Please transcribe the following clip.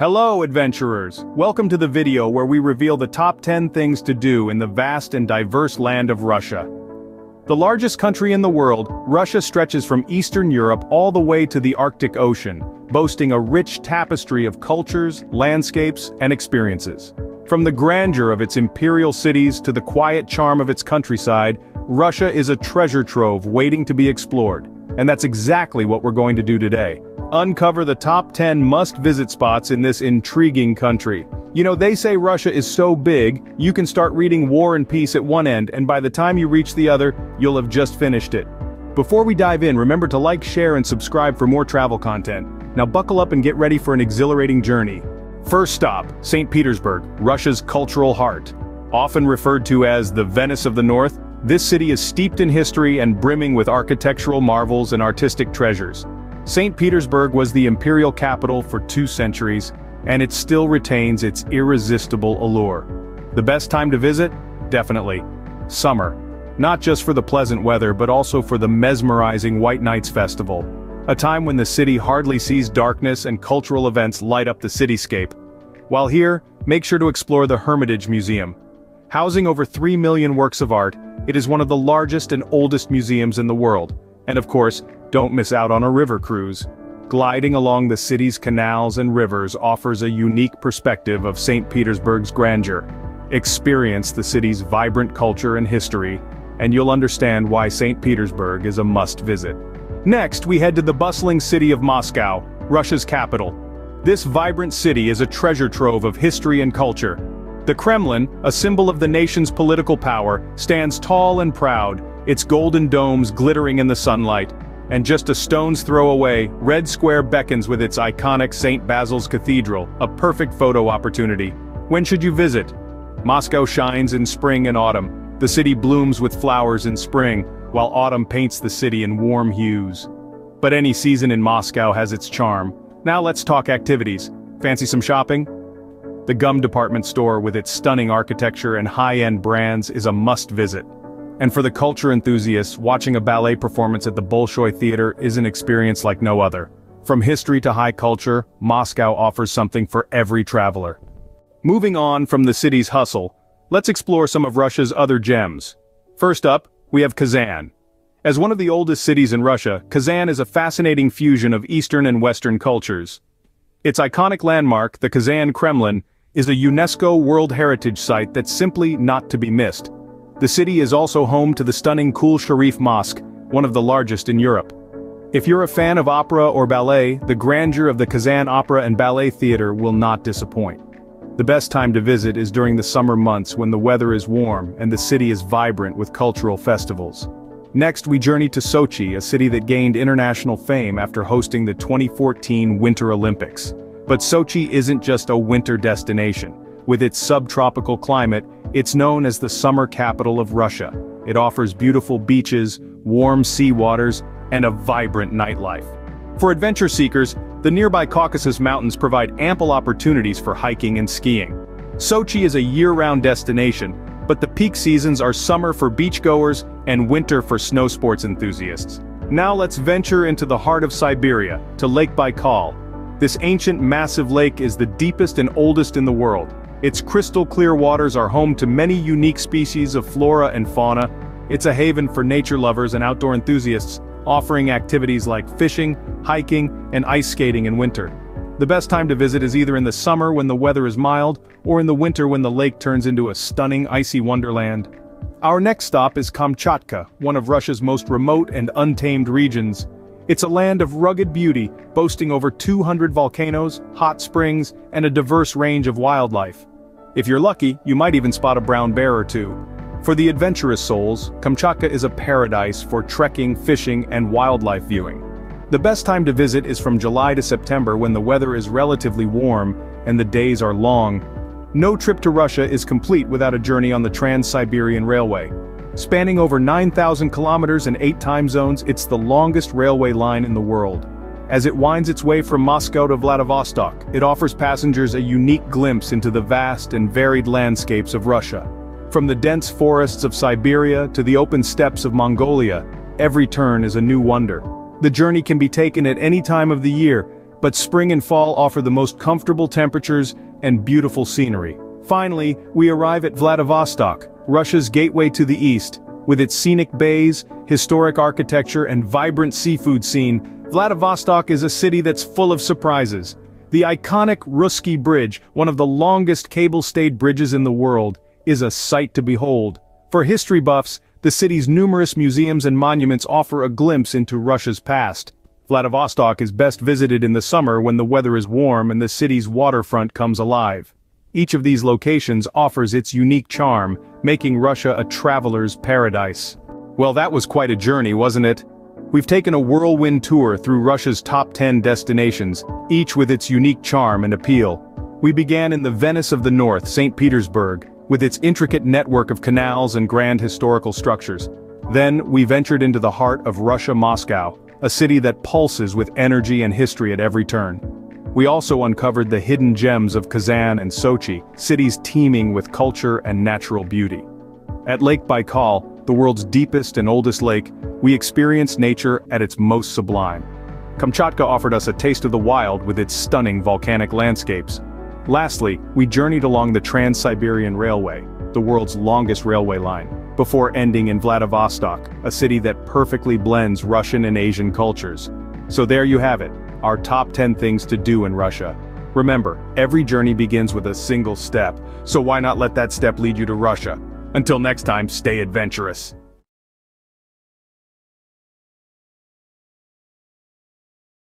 Hello, adventurers! Welcome to the video where we reveal the top 10 things to do in the vast and diverse land of Russia. The largest country in the world, Russia stretches from Eastern Europe all the way to the Arctic Ocean, boasting a rich tapestry of cultures, landscapes, and experiences. From the grandeur of its imperial cities to the quiet charm of its countryside, Russia is a treasure trove waiting to be explored. And that's exactly what we're going to do today. Uncover the top 10 must-visit spots in this intriguing country. You know, they say Russia is so big, you can start reading War and Peace at one end, and by the time you reach the other, you'll have just finished it. Before we dive in, remember to like, share, and subscribe for more travel content. Now buckle up and get ready for an exhilarating journey. First stop, St. Petersburg, Russia's cultural heart. Often referred to as the Venice of the North, this city is steeped in history and brimming with architectural marvels and artistic treasures. St. Petersburg was the imperial capital for 2 centuries, and it still retains its irresistible allure. The best time to visit? Definitely summer. Not just for the pleasant weather, but also for the mesmerizing White Nights Festival, a time when the city hardly sees darkness and cultural events light up the cityscape. While here, make sure to explore the Hermitage Museum. Housing over 3 million works of art, it is one of the largest and oldest museums in the world. And of course, don't miss out on a river cruise. Gliding along the city's canals and rivers offers a unique perspective of St. Petersburg's grandeur. Experience the city's vibrant culture and history, and you'll understand why St. Petersburg is a must-visit. Next, we head to the bustling city of Moscow, Russia's capital. This vibrant city is a treasure trove of history and culture. The Kremlin, a symbol of the nation's political power, stands tall and proud, its golden domes glittering in the sunlight. And just a stone's throw away, Red Square beckons with its iconic St. Basil's Cathedral, a perfect photo opportunity. When should you visit? Moscow shines in spring and autumn. The city blooms with flowers in spring, while autumn paints the city in warm hues. But any season in Moscow has its charm. Now let's talk activities. Fancy some shopping? The GUM department store with its stunning architecture and high-end brands is a must-visit. And for the culture enthusiasts, watching a ballet performance at the Bolshoi Theater is an experience like no other. From history to high culture, Moscow offers something for every traveler. Moving on from the city's hustle, let's explore some of Russia's other gems. First up, we have Kazan. As one of the oldest cities in Russia, Kazan is a fascinating fusion of Eastern and Western cultures. Its iconic landmark, the Kazan Kremlin, is a UNESCO World Heritage Site that's simply not to be missed. The city is also home to the stunning Kul Sharif Mosque, one of the largest in Europe. If you're a fan of opera or ballet, the grandeur of the Kazan Opera and Ballet Theatre will not disappoint. The best time to visit is during the summer months when the weather is warm and the city is vibrant with cultural festivals. Next, we journey to Sochi, a city that gained international fame after hosting the 2014 Winter Olympics. But Sochi isn't just a winter destination. With its subtropical climate, it's known as the summer capital of Russia. It offers beautiful beaches, warm sea waters, and a vibrant nightlife. For adventure seekers, the nearby Caucasus Mountains provide ample opportunities for hiking and skiing. Sochi is a year-round destination, but the peak seasons are summer for beachgoers and winter for snow sports enthusiasts. Now let's venture into the heart of Siberia, to Lake Baikal. This ancient, massive lake is the deepest and oldest in the world. Its crystal-clear waters are home to many unique species of flora and fauna. It's a haven for nature lovers and outdoor enthusiasts, offering activities like fishing, hiking, and ice skating in winter. The best time to visit is either in the summer when the weather is mild, or in the winter when the lake turns into a stunning icy wonderland. Our next stop is Kamchatka, one of Russia's most remote and untamed regions. It's a land of rugged beauty, boasting over 200 volcanoes, hot springs, and a diverse range of wildlife. If you're lucky, you might even spot a brown bear or two. For the adventurous souls, Kamchatka is a paradise for trekking, fishing, and wildlife viewing. The best time to visit is from July to September when the weather is relatively warm and the days are long. No trip to Russia is complete without a journey on the Trans-Siberian Railway. Spanning over 9,000 kilometers and 8 time zones, it's the longest railway line in the world. As it winds its way from Moscow to Vladivostok, it offers passengers a unique glimpse into the vast and varied landscapes of Russia. From the dense forests of Siberia to the open steppes of Mongolia, every turn is a new wonder. The journey can be taken at any time of the year, but spring and fall offer the most comfortable temperatures and beautiful scenery. Finally, we arrive at Vladivostok, Russia's gateway to the east. With its scenic bays, historic architecture, and vibrant seafood scene, Vladivostok is a city that's full of surprises. The iconic Russky Bridge, one of the longest cable-stayed bridges in the world, is a sight to behold. For history buffs, the city's numerous museums and monuments offer a glimpse into Russia's past. Vladivostok is best visited in the summer when the weather is warm and the city's waterfront comes alive. Each of these locations offers its unique charm, making Russia a traveler's paradise. Well, that was quite a journey, wasn't it? We've taken a whirlwind tour through Russia's top 10 destinations, each with its unique charm and appeal. We began in the Venice of the North, St. Petersburg, with its intricate network of canals and grand historical structures. Then, we ventured into the heart of Russia, Moscow, a city that pulses with energy and history at every turn. We also uncovered the hidden gems of Kazan and Sochi, cities teeming with culture and natural beauty. At Lake Baikal, the world's deepest and oldest lake, we experienced nature at its most sublime. Kamchatka offered us a taste of the wild with its stunning volcanic landscapes. Lastly, we journeyed along the Trans-Siberian Railway, the world's longest railway line, before ending in Vladivostok, a city that perfectly blends Russian and Asian cultures. So there you have it. Our top 10 things to do in Russia. Remember, every journey begins with a single step, so why not let that step lead you to Russia? Until next time, stay adventurous.